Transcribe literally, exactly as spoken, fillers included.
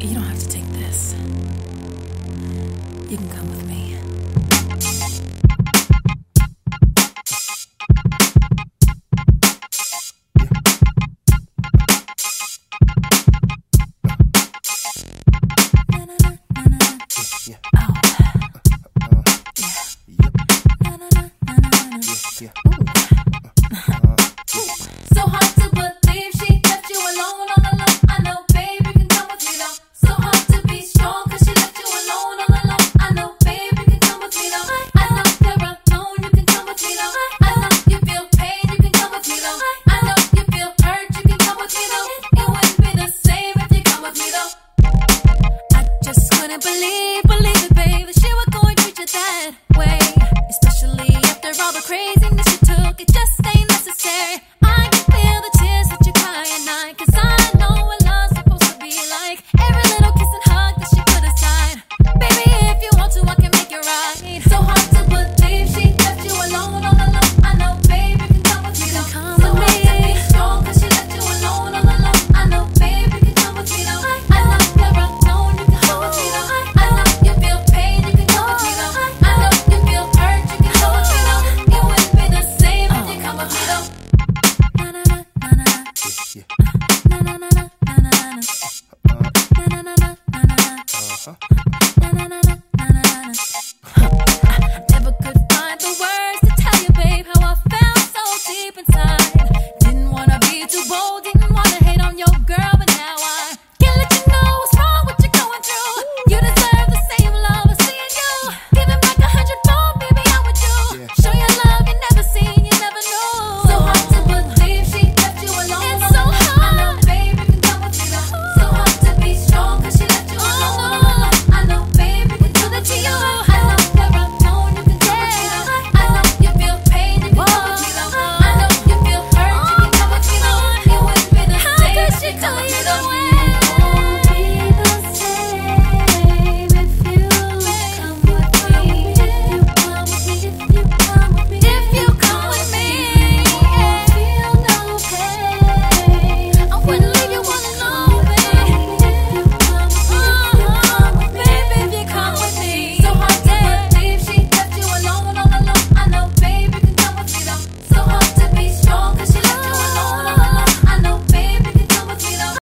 You don't have to take this. You can come with me.